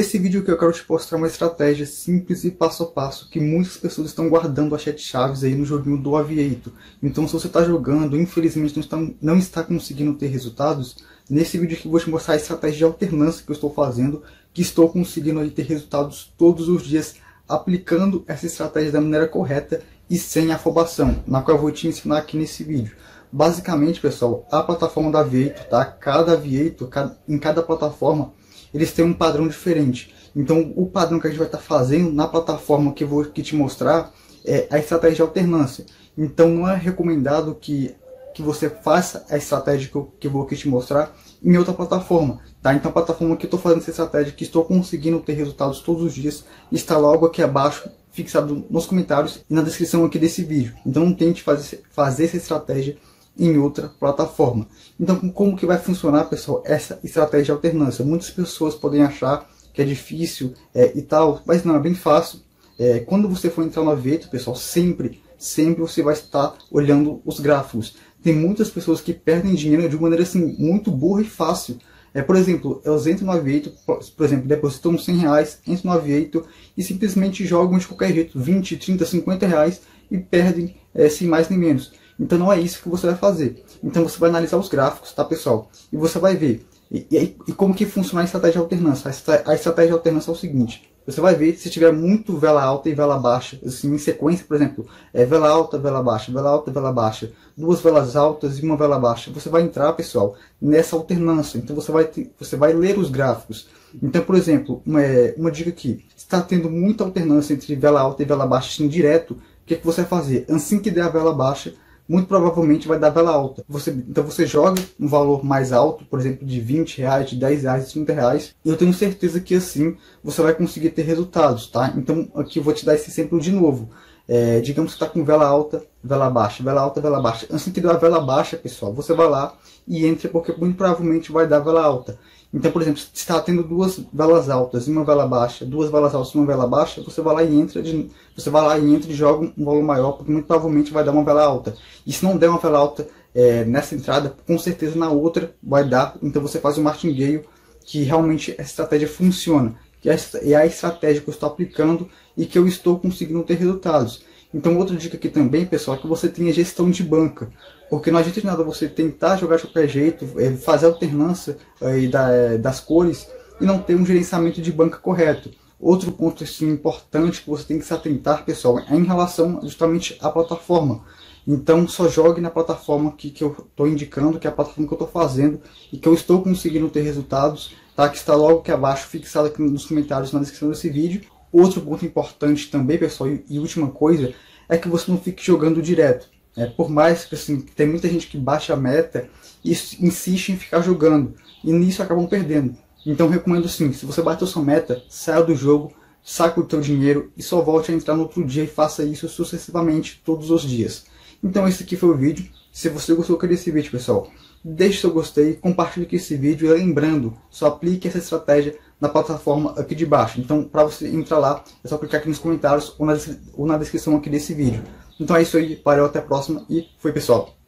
Nesse vídeo que eu quero te mostrar uma estratégia simples e passo a passo que muitas pessoas estão guardando as 7 chaves aí no joguinho do Aviator. Então, se você está jogando, infelizmente não está conseguindo ter resultados, nesse vídeo aqui eu vou te mostrar a estratégia de alternância que eu estou fazendo, que estou conseguindo aí ter resultados todos os dias, aplicando essa estratégia da maneira correta e sem afobação, na qual eu vou te ensinar aqui nesse vídeo. Basicamente, pessoal, a plataforma da Aviator, tá? Cada Aviator, em cada plataforma, eles têm um padrão diferente. Então, o padrão que a gente vai estar fazendo na plataforma que eu vou aqui te mostrar é a estratégia de alternância. Então, não é recomendado que você faça a estratégia que eu vou aqui te mostrar em outra plataforma, tá? Então, a plataforma que eu estou fazendo essa estratégia, que estou conseguindo ter resultados todos os dias, está logo aqui abaixo, fixado nos comentários e na descrição aqui desse vídeo. Então, não tente fazer essa estratégia em outra plataforma. Então, como que vai funcionar, pessoal, essa estratégia de alternância? Muitas pessoas podem achar que é difícil e tal, mas não, é bem fácil. Quando você for entrar no Aviator, pessoal, sempre você vai estar olhando os gráficos. Tem muitas pessoas que perdem dinheiro de uma maneira assim, muito burra e fácil. Por exemplo, elas entram no Aviator, por exemplo, depositam R$100, entram no Aviator e simplesmente jogam de qualquer jeito, 20, 30, 50 reais e perdem sem mais nem menos. Então não é isso que você vai fazer. Então você vai analisar os gráficos, tá, pessoal? E você vai ver. E como que funciona a estratégia de alternância? A estratégia de alternância é o seguinte. Você vai ver se tiver muito vela alta e vela baixa, assim, em sequência, por exemplo, vela alta, vela baixa, vela alta, vela baixa, 2 velas altas e 1 vela baixa. Você vai entrar, pessoal, nessa alternância. Então você vai ler os gráficos. Então, por exemplo, uma dica aqui. Se está tendo muita alternância entre vela alta e vela baixa, assim, direto, o que você vai fazer? Assim que der a vela baixa, muito provavelmente vai dar vela alta. Então você joga um valor mais alto, por exemplo, de R$20, de R$10, de R$30. E eu tenho certeza que assim você vai conseguir ter resultados, tá? Então aqui eu vou te dar esse exemplo de novo. Digamos que está com vela alta, vela baixa, vela alta, vela baixa. Assim que der a vela baixa, pessoal, você vai lá e entra, porque muito provavelmente vai dar vela alta. Então, por exemplo, se está tendo 2 velas altas e 1 vela baixa, 2 velas altas e 1 vela baixa, você vai lá e entra, e joga um valor maior, porque muito provavelmente vai dar uma vela alta. E se não der uma vela alta nessa entrada, com certeza na outra vai dar. Então você faz um martingale, que realmente essa estratégia funciona. Que é a estratégia que eu estou aplicando e que eu estou conseguindo ter resultados. Então, outra dica aqui também, pessoal, é que você tenha gestão de banca. Porque não adianta de nada você tentar jogar de qualquer jeito, fazer alternância das cores e não ter um gerenciamento de banca correto. Outro ponto assim, importante que você tem que se atentar, pessoal, é em relação justamente à plataforma. Então, só jogue na plataforma que eu estou indicando, que é a plataforma que eu estou fazendo e que eu estou conseguindo ter resultados, tá? Que está logo aqui abaixo, fixado aqui nos comentários, na descrição desse vídeo. Outro ponto importante também, pessoal, e última coisa, é que você não fique jogando direto. Por mais que assim, tem muita gente que baixa a meta e insiste em ficar jogando, e nisso acabam perdendo. Então recomendo sim, se você bateu sua meta, saia do jogo, saca o teu dinheiro e só volte a entrar no outro dia e faça isso sucessivamente todos os dias. Então esse aqui foi o vídeo. Se você gostou desse vídeo, pessoal, deixe seu gostei, compartilhe esse vídeo e lembrando, só aplique essa estratégia na plataforma aqui de baixo. Então, para você entrar lá, é só clicar aqui nos comentários ou na descrição aqui desse vídeo. Então é isso aí, valeu, até a próxima e foi, pessoal!